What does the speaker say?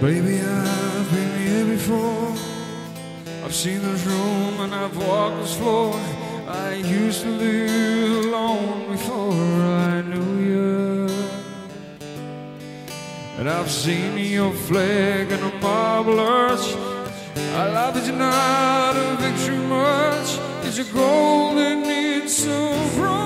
Baby, I've been here before. I've seen this room and I've walked this floor. I used to live alone before I knew you. And I've seen your flag and a marble arch. I love that you're not a victory march. It's a golden, it's so bright.